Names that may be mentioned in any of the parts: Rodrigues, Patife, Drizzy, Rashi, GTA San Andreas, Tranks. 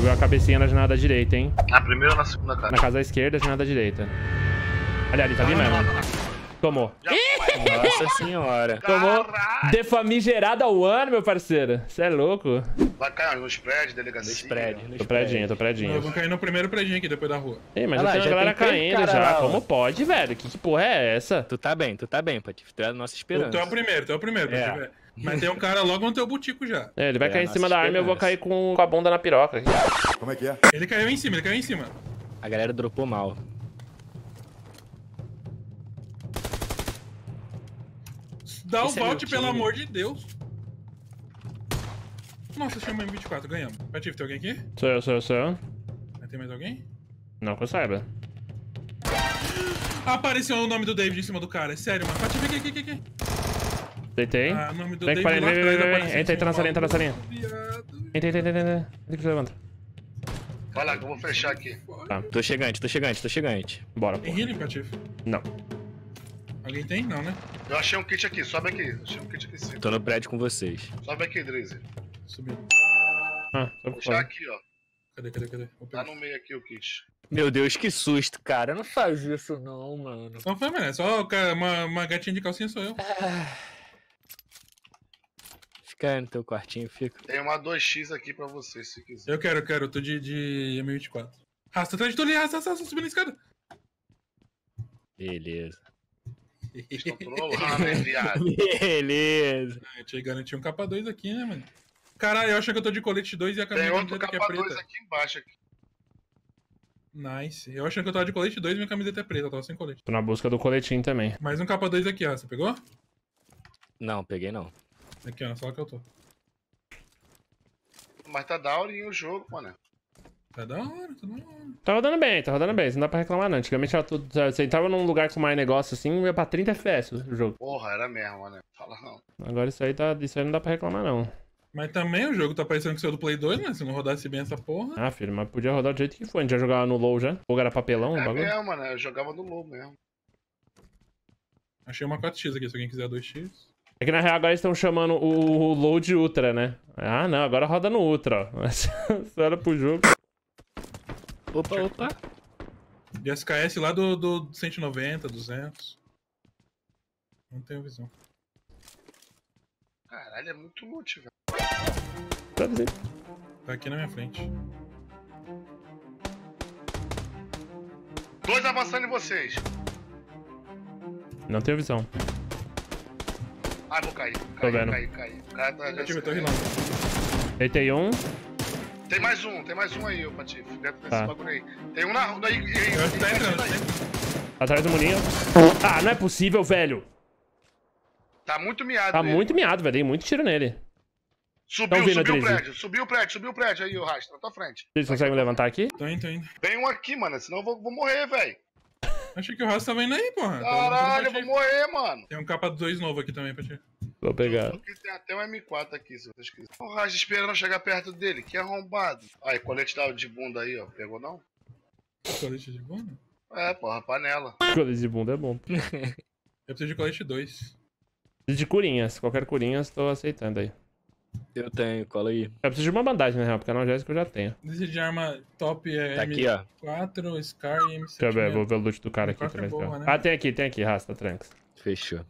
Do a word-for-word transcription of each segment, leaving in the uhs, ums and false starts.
Jogou a cabecinha na janela da direita, hein? Na primeira ou na segunda, cara? Na casa da esquerda, janela da direita. Olha ali, tá ali mesmo. Tomou. Nossa senhora. Tomou de famigerada one, meu parceiro. Você é louco. Vai cair nos prédios, delegacia. Nos prédios. Tô prédinho, tô prédinho. Eu vou cair no primeiro prédinho aqui, depois da rua. Ei, mas já tem a galera caindo já. Como pode, velho? Que porra é essa? Tu tá bem, tu tá bem, Patife. Tu é a nossa esperança. Tu é o primeiro, tu é o primeiro, Patife. Mas tem um cara logo no teu butico já. É, ele vai é, cair em cima da arma e eu vou cair com, com a bunda na piroca aqui. Como é que é? Ele caiu em cima, ele caiu em cima. A galera dropou mal. Dá o vault, pelo amor de Deus. Nossa, chama M vinte e quatro, ganhamos. Patife, tem alguém aqui? Sou eu, sou eu, sou eu. Tem mais alguém? Não que eu saiba. Apareceu o nome do David em cima do cara, é sério, mano. Patife, aqui, aqui, aqui. Deitei. Ah, nome do David lá atrás, apareceu. Entra, entra na salinha, entra na salinha. Entra, entra, entra, entra. Entra que você levanta. Vai lá, que eu vou fechar aqui. Tá. Tô chegante, tô chegante, tô chegante. Bora, pô. Tem healing, Patife? Não. Alguém tem? Não, né? Eu achei um kit aqui, sobe aqui. Eu achei um kit aqui sim. Tô no prédio com vocês. Sobe aqui, Drizzy. Subiu. Ah, vou puxar aqui, ó. Cadê, cadê, cadê? Tá no meio aqui o kit. Meu Deus, que susto, cara. Eu não faz isso não, mano. Não foi, mano. Só uma, uma gatinha de calcinha sou eu. Ah. Fica aí no teu quartinho, fica. Tem uma dois x aqui pra você, se quiser. Eu quero, eu quero. Eu tô de, de M vinte e quatro. Rasta atrás de tu ali, rasta, rasta, rasta, subindo a escada. Beleza. Estou trolando, hein, viado? Beleza. Eu te garanti um capa dois aqui, né, mano? Caralho, eu acho que eu tô de colete dois e a camisa preta que é preta. Tem outro capa dois aqui embaixo. Aqui. Nice. Eu achei que eu tava de colete dois e minha camiseta é preta, eu tava sem colete. Tô na busca do coletinho também. Mais um capa dois aqui, ó. Você pegou? Não, peguei não. Aqui, ó, só que eu tô. Mas tá da hora o jogo, mano. Tá da hora, tá da hora. Tá rodando bem, tá rodando bem, não dá pra reclamar não. Antigamente era tudo, sabe? Você entrava num lugar com mais negócio assim, ia pra trinta F P S o jogo. Porra, era mesmo, né? Fala não. Agora isso aí, tá, isso aí não dá pra reclamar não. Mas também o jogo tá parecendo que saiu do Play dois, né? Se não rodasse bem essa porra. Ah, filho, mas podia rodar do jeito que foi. A gente já jogava no low já. O jogo era papelão, é o bagulho. É, mano, eu jogava no low mesmo. Achei uma quatro x aqui, se alguém quiser dois x. É que na real agora eles estão chamando o low de ultra, né? Ah, não, agora roda no ultra, ó. Mas só era pro jogo. Opa, opa. De S K S lá do, do cento e noventa, duzentos. Não tenho visão. Caralho, é muito loot, velho. Tá, tá aqui na minha frente. Dois avançando em vocês. Não tenho visão. Ah, vou cair. Caí, caí, caí. O cara tá já. Eu tô rilando. Deitei um. Tem mais um, tem mais um aí, ô Patife. Dentro desse tá. Bagulho aí. Tem um na. Daí, aí, eu tá entrando. Atrás do murinho. Ah, não é possível, velho. Tá muito miado. Tá ele. Muito miado, velho. Tem muito tiro nele. Subiu, subiu o prédio, prédio, subiu o prédio, subiu o prédio aí, o Rasta, na tua frente. Vocês conseguem me levantar aqui? Tô indo, tô indo. Vem um aqui, mano, senão eu vou, vou morrer, velho. Achei que o Rasta tava indo aí, porra. Caralho, eu vou morrer, mano. Tem um capa dois novo aqui também pra ti. Vou pegar. Tem até um M quatro aqui, se vocês quiserem. O Rasta esperando chegar perto dele, que arrombado. Aí, colete de bunda aí, ó. Pegou não? Colete de bunda? É, porra, panela. Colete de bunda é bom. Eu preciso de colete dois. Preciso de curinhas, qualquer curinhas, tô aceitando aí. Eu tenho, cola aí. Eu preciso de uma bandagem, na real, porque a analgésica eu já tenho. Esse de arma top é tá M quatro, Scar e M sete. Deixa eu ver, vou ver o loot do cara aqui também. É boa, né? Ah, tem aqui, tem aqui, Rasta, Tranks. Fechou.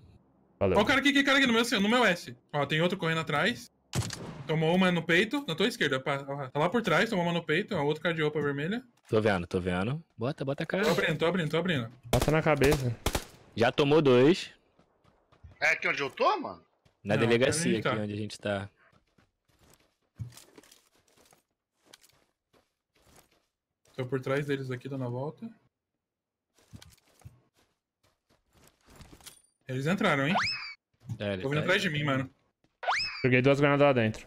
Valeu. Ó o cara aqui, que cara aqui no meu, no meu S. Ó, tem outro correndo atrás. Tomou uma no peito, na tua esquerda. Tá lá por trás, tomou uma no peito, ó, outro cara de roupa vermelha. Tô vendo, tô vendo. Bota, bota a cara. Tô abrindo, tô abrindo, tô abrindo. Bota na cabeça. Já tomou dois. É aqui onde eu tô, mano? Na Não, delegacia aqui, tá. Onde a gente tá. Tô por trás deles aqui, dando a volta. Eles entraram, hein? É, ele Tô vindo tá atrás aí. De mim, mano. Joguei duas granadas lá dentro.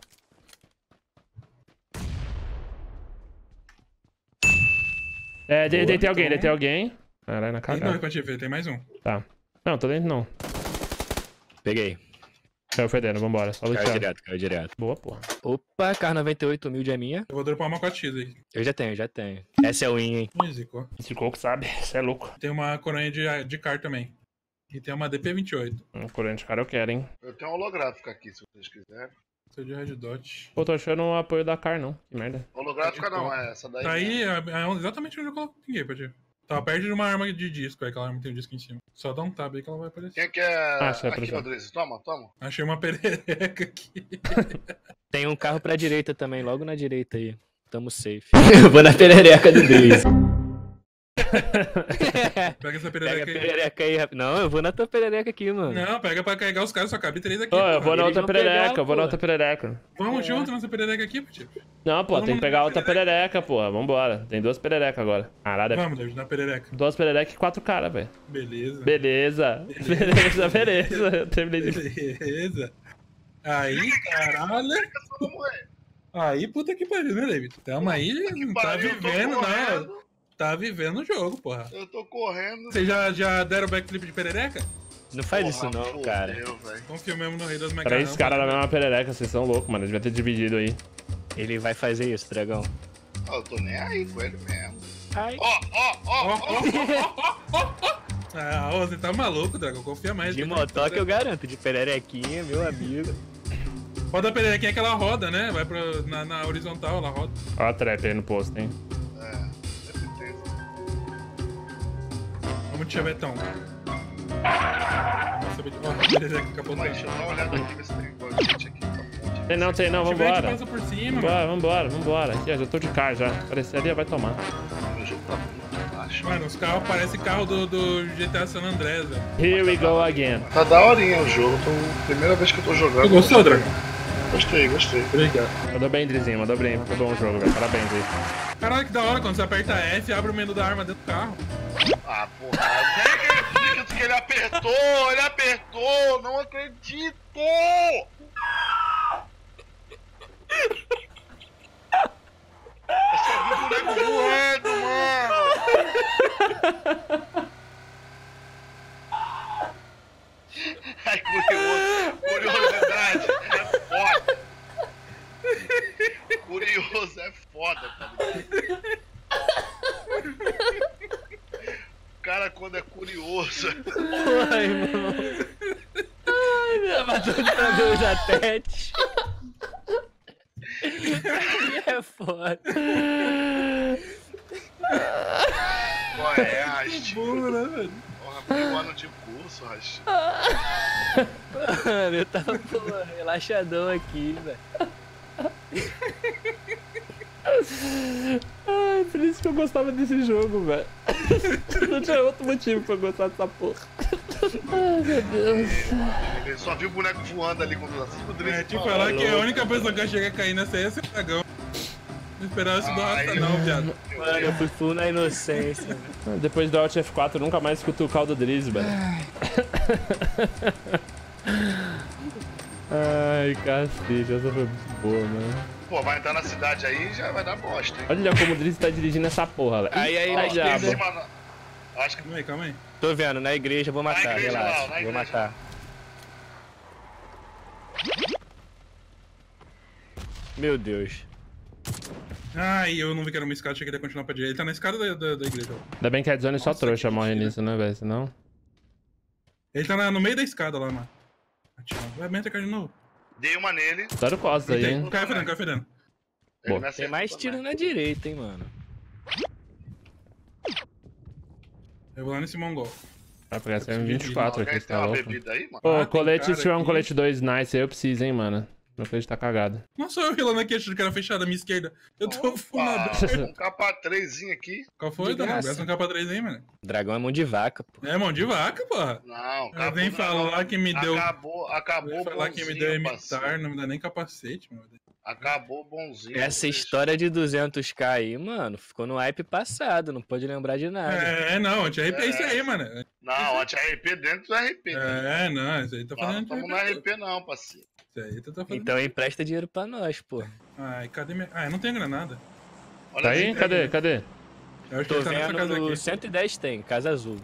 É, de, Boa, deitei então. alguém, deitei alguém. Caralho, na cagada. Tem dois pra te ver, tem mais um. Tá. Não, tô dentro não. Peguei. Caiu fedendo, vambora. Só caiu direto, caiu direto. Boa, porra. Opa, car noventa e oito mil é minha. Eu vou dropar uma quatro x aí. Eu já tenho, já tenho. Essa é o win, hein? Zicou. Zicou que sabe, você é louco. Tem uma coronha de, de car também. E tem uma D P vinte e oito. Uma coronha de car eu quero, hein? Eu tenho um holográfico aqui, se vocês quiserem. Sou de red dot. Pô, tô achando o apoio da car, não. Que merda. Holográfica não, é essa daí. Tá aí, é, é exatamente onde eu coloquei, Patife. Tá perto de uma arma de disco, é aquela arma que tem um disco em cima. Só dá um tab aí que ela vai aparecer. Quem que é... Ah, aqui, Rodrigues, toma, toma. Achei uma perereca aqui. Tem um carro pra direita também, logo na direita aí. Tamo safe. Eu vou na perereca do Driz. Pega essa perereca, pega aí. Perereca aí. Não, eu vou na tua perereca aqui, mano. Não, pega pra carregar os caras, só cabe três aqui. Pô, eu vou na outra perereca, pegar, eu vou na outra perereca. Vamos é. junto nessa perereca aqui, Patife? Não, pô, Todo tem que pegar outra perereca, perereca porra. Vambora. Tem duas pererecas agora. Caralho. Vamos, David, na perereca. Duas pererecas e quatro caras, velho. Beleza. Beleza. Beleza, beleza. beleza. Eu terminei de. Beleza. Aí, caralho. Aí, puta que pariu, né, David? Tamo aí, não tá vivendo, né? Tá vivendo o jogo, porra. Eu tô correndo. Vocês já, já deram backflip de perereca? Não faz porra, isso não, cara. Confio mesmo no rei das mecânicas. Três caras na mesma perereca, vocês são loucos, mano. Devia ter dividido aí. Ele vai fazer isso, dragão. Ó, oh, eu tô nem aí com ele mesmo. Ó, ó, ó, ó. Ah, você tá maluco, dragão. Confia mais. De motoca eu garanto. De pererequinha, meu amigo. Roda a pererequinha que ela roda, né? Vai pra, na, na horizontal, ela roda. Ó a trap aí no posto, hein. É. Vamos de chavetão. Deixa eu dar uma olhada aqui nesse negócio aqui. Tem não, tem não, vambora. Passa por cima, vambora, vambora, vambora. Aqui, ó, já tô de cá já. Parece ali, ó, vai tomar. O jogo tá muito baixo. Mano, os carros parecem carro do, do G T A San Andreas, velho. Here we go again. Tá daorinha o jogo, tô... primeira vez que eu tô jogando. Tu gostou, Dragão? Gostei, gostei. Obrigado. Mandou bem, Drizinho, mandou bem. Ficou bom o jogo, velho. Parabéns aí. Caralho, que da hora quando você aperta F e abre o menu da arma dentro do carro. Ah, porra, não acredito que ele apertou, ele apertou, não acredito! Eu só vi o boneco voando, mano! Ai, curioso, curiosidade é foda! Curioso é foda, tá ligado? Cara, quando é curioso. Ai, irmão. Ai, meu matou de cabelo da Tete. É foda. Qual é, Rashi? Porra, foi um ano de curso, Rashi. Mano, eu tava pô, relaxadão aqui, velho. É por isso que eu gostava desse jogo, velho. Não tinha outro motivo pra eu gostar dessa porra. Ai, meu Deus. Eu só vi o boneco voando ali quando eu assisti. É, te falar que a única pessoa que eu cheguei a cair nessa é esse dragão. Não esperava isso da alta não, viado. Mano, eu fui full na inocência. Depois da Alt F quatro, eu nunca mais escuto o caldo Driz, velho. Ai, cacete, essa foi boa, mano. Pô, vai entrar na cidade aí e já vai dar bosta, hein? Olha como o Driz tá dirigindo essa porra, velho. Aí, aí, aí, acho que... Calma aí, calma aí. Tô vendo, na igreja eu vou matar, igreja, relaxa. Não, vou igreja. matar. Meu Deus. Ai, eu não vi que era uma escada, achei que ele ia continuar pra direita. Ele tá na escada da, da, da igreja. Ainda bem que a Zone só trouxa morre nisso, né, velho? Senão... Ele tá na, no meio da escada lá, mano. Vai bem atacar de novo. Dei uma nele. Tá no costa aí, hein? Cai fedendo, cai fedendo. Tem mais tiro na direita, hein, mano. Eu vou lá nesse mongol. Vai pegar essa M vinte e quatro aqui, você tá louco. Pô, colete, se tiver um colete dois nice aí eu preciso, hein, mano. Meu colete tá cagado. Nossa, eu relando aqui achando que era fechado à minha esquerda. Eu tô fumado. Um K três aqui. Qual foi, Dragão? Gasta um K três aí, mano. Dragão é mão de vaca, pô. É mão de vaca, porra. Não, cara. Nem falar que me deu. Acabou, acabou. Falar que me deu M T A R, não me dá nem capacete, mano. Acabou bonzinho. Essa história de duzentos K aí, mano, ficou no hype passado, não pode lembrar de nada. É, não, anti-R P é isso aí, mano. Não, anti-R P dentro do R P. É, não, isso aí tá falando. Não tamo no R P não, parceiro. Então empresta dinheiro pra nós, pô. Ai, cadê minha... Ah, eu não tenho granada. Olha tá aí? aí? Cadê? Cadê? Eu acho Tô que tá vendo casa aqui. cento e dez tem, Casa Azul.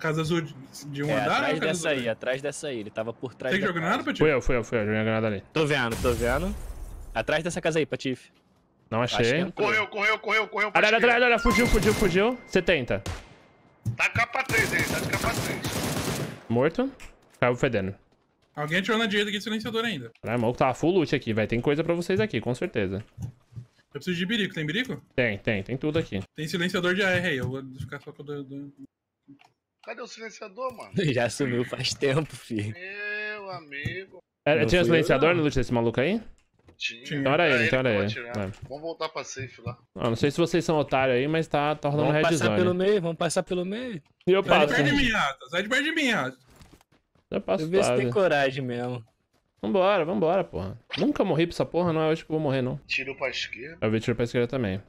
Casa Azul de um é, andar? Atrás dessa aí, aí, atrás dessa aí. Ele tava por trás. Você que jogou granada, Patife? Fui eu, fui eu, fui eu. Joguei a granada ali. Tô vendo, tô vendo. Atrás dessa casa aí, Patife. Não achei. Correu, correu, correu, correu. Olha, olha, olha, olha, fugiu, fugiu, fugiu. setenta. Tá K três aí, tá de K três. Morto. Caiu fedendo. Alguém atirou na direita aqui do silenciador ainda. Caramba, o que tava full loot aqui, velho. Tem coisa pra vocês aqui, com certeza. Eu preciso de birico, tem birico? Tem, tem, tem tudo aqui. Tem silenciador de A R aí, eu vou ficar só com o do... Cadê o silenciador, mano? Já sumiu faz tempo, filho. Meu amigo. É, tinha silenciador na luta desse maluco aí? Tinha. Então era ele, então era ele. Vamos voltar pra safe lá. Não, não sei se vocês são otários aí, mas tá, tá rolando red zone. Vamos passar pelo meio, vamos passar pelo meio. E eu passo. Sai de perto de mim, Rata. Sai de perto de mim, Rata. Eu passo. Eu vejo se tem coragem mesmo. Vambora, vambora, porra. Nunca morri pra essa porra, não é hoje que eu vou morrer, não. Tiro pra esquerda. Eu vi tiro pra esquerda também.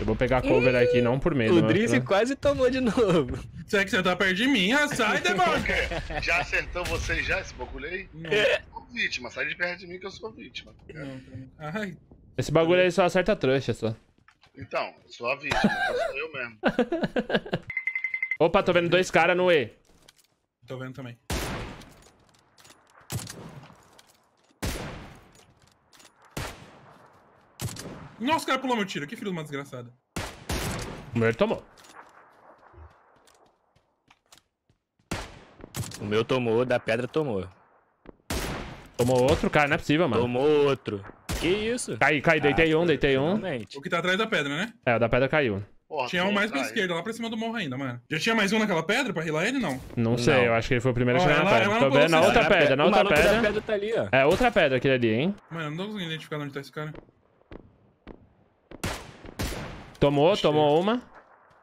Eu vou pegar cover uh, aqui, não por medo. O Drizzy quase tomou de novo. Será que você tá perto de mim? Ah, sai, Debunker! Já acertou vocês já, esse bagulho aí? Não. Eu sou vítima, sai de perto de mim que eu sou vítima. Não, ai. Esse bagulho aí só acerta a trouxa, só. Então, sou a vítima, sou eu mesmo. Opa, tô vendo dois caras no E. Tô vendo também. Nossa, o cara pulou meu tiro. Que filho de uma desgraçada. O meu tomou. O meu tomou, da pedra tomou. Tomou outro, cara. Não é possível, mano. Tomou outro. Que isso? Cai, cai. Deitei ah, um, deitei um. Realmente. O que tá atrás da pedra, né? É, o da pedra caiu. Porra, tinha um mais pra esquerda, lá pra cima do morro ainda, mano. Já tinha mais um naquela pedra pra rilar ele, não? Não sei, não. Eu acho que ele foi o primeiro a chegar na pedra. Tô vendo na outra pedra, na outra pedra. pedra tá ali, ó. É, outra pedra aquele ali, hein? Mano, eu não tô conseguindo identificar onde tá esse cara. Tomou, Achei. tomou uma.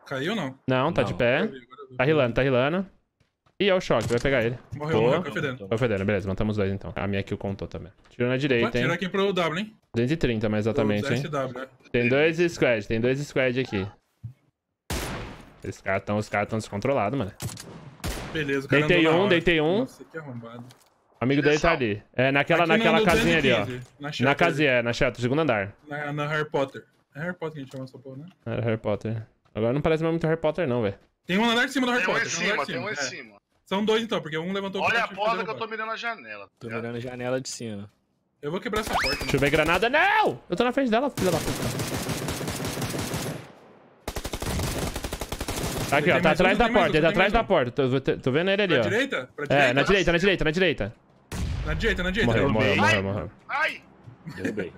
Caiu não? Não, tá não. de pé. Tá rilando, tá rilando. Ih, é o choque, vai pegar ele. Morreu, Boa. morreu, foi fedendo. Foi fedendo, beleza, matamos dois então. A minha kill contou também. Tirou na direita, Opa, hein? Tirou aqui pro W, hein? duzentos e trinta, mas exatamente, hein? S W. Tem dois squad, tem dois squad aqui. Esses caras tão, os caras tão descontrolados, mano. Beleza, o cara Deitei um, deitei um. Nossa, que arrombado. O amigo dele tá ali. É, naquela, naquela casinha ali, ó. Na, na casinha, é, na chata, segundo andar. Na, na Harry Potter. É Harry Potter que a gente chama essa porra, né? Era Harry Potter. Agora não parece mais muito Harry Potter, não, velho. Tem um andar de cima do Harry tem Potter. Um tem um cima, cima. Tem um em cima. É. São dois então, porque um levantou o Olha a porta que eu tô mirando a janela. Tô cara. mirando a janela de cima. Eu vou quebrar essa porta. Deixa eu ver granada. Não! Eu tô na frente dela, filha da puta. Tá aqui, ó. Tá atrás da porta. Ele tá atrás da porta. Tô, tô vendo ele ali, ó. Na direita? Pra direita? É, na direita, na direita, na direita. Na direita, na direita. Morreu, morreu, morreu, morreu. Ai!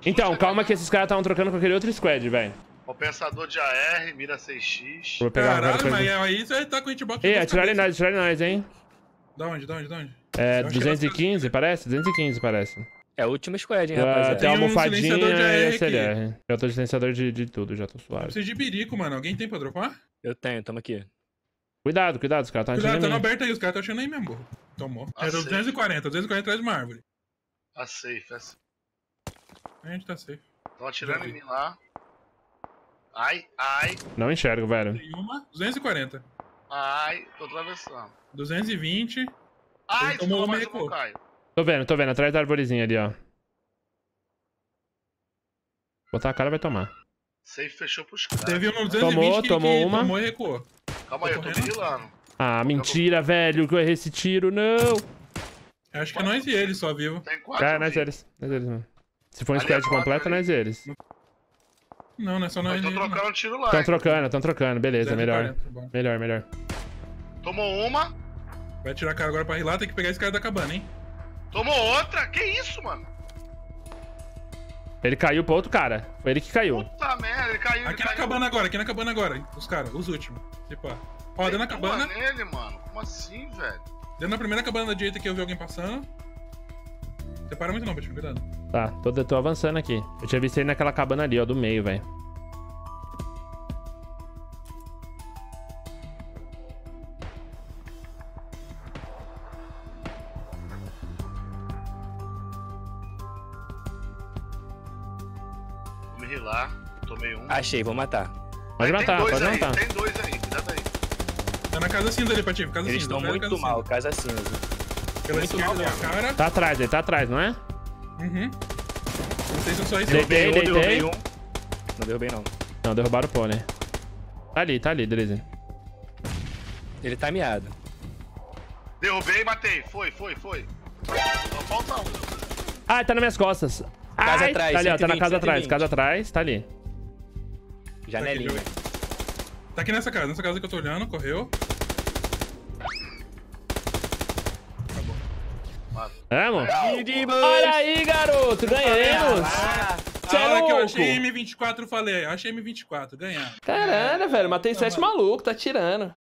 Então, calma que esses caras estavam trocando com aquele outro squad, velho. Compensador de A R, mira seis X. Vou pegar Caralho, mas aí você tá com hitbox. Ei, atiraram em nós, atiraram em nós, hein? Da onde, da onde, da onde? É, duzentos e quinze, parece? duzentos e quinze, parece. É a última squad, hein, rapaziada. Tem uma almofadinha e S L R. Eu tô silenciador de, de tudo, já tô suave. Eu preciso de birico, mano. Alguém tem pra dropar? Eu tenho, tamo aqui. Cuidado, cuidado, os caras tá atirando. Cuidado, tá aberto aí, os caras tá atirando aí mesmo. Tomou. Era duzentos e quarenta, duzentos e quarenta atrás de uma árvore. A safe, a safe. A gente tá safe. Tô atirando em mim lá. Ai, ai. Não enxergo, velho. Tem uma, duzentos e quarenta. Ai, tô atravessando. duzentos e vinte. Ai, tomou uma e caio. Tô vendo, tô vendo. Atrás da arvorezinha ali, ó. Botar a cara vai tomar. Safe fechou pros caras. Teve um duzentos e vinte tomou, que, tomou que uma. Tomou e recuou. Calma aí, eu tô virilando. Ah, mentira, velho, que eu errei esse tiro, não. Acho que é nós e eles só, vivo. Tem quatro. É, nós e eles. Nós e eles, mano. Se for um squad completo, nós e eles. Não, não é só nós. Estão trocando o tiro lá. Estão trocando, estão trocando. Beleza, melhor. Melhor, melhor. Tomou uma. Vai tirar a cara agora pra rilar, tem que pegar esse cara da cabana, hein? Tomou outra? Que isso, mano? Ele caiu pro outro cara. Foi ele que caiu. Puta merda, ele caiu. Aqui na cabana agora, aqui na cabana agora. Os caras, os últimos. Tipo, ó. Ó, dentro da cabana. Nele, mano. Como assim, velho? Dentro da primeira cabana da direita que eu vi alguém passando. Separa muito não, Patife, cuidado. Tá, tô, tô avançando aqui. Eu tinha visto ele naquela cabana ali, ó, do meio, velho. Vou me rilar, tomei um. Achei, vou matar. Pode aí, matar, pode aí, matar. Tem dois aí, cuidado aí. Tá na casa cinza ali, Patife, casa Eles cinza. Eles estão muito casa mal, cinza. casa cinza. Pela esquerda da cara. Tá atrás, ele tá atrás, não é? Uhum. Vocês são só isso. Deitei, deitei. Derrubei um. Não derrubei não. Não, derrubaram o pônei. Tá ali, tá ali, Drizzy. Ele tá miado. Derrubei e matei. Foi, foi, foi. Só falta um. Ah, ele tá nas minhas costas. Casa Ai, atrás, tá ali, ó. Tá na casa atrás, casa atrás, tá ali. Janelinha. Tá aqui, tá aqui nessa casa, nessa casa que eu tô olhando, correu. É, mano? Olha aí, garoto, ganhamos! Você a hora é que eu achei M vinte e quatro, eu falei, achei M vinte e quatro, ganhar. Caralho, velho, matei sete malucos, tá tirando.